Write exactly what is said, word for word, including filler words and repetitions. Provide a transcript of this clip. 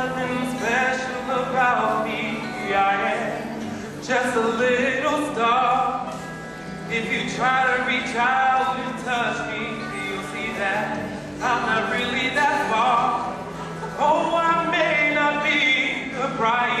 nothing special about me. I am just a little star. If you try to reach out and touch me, you'll see that I'm not really that far. Oh, I may not be the brightest.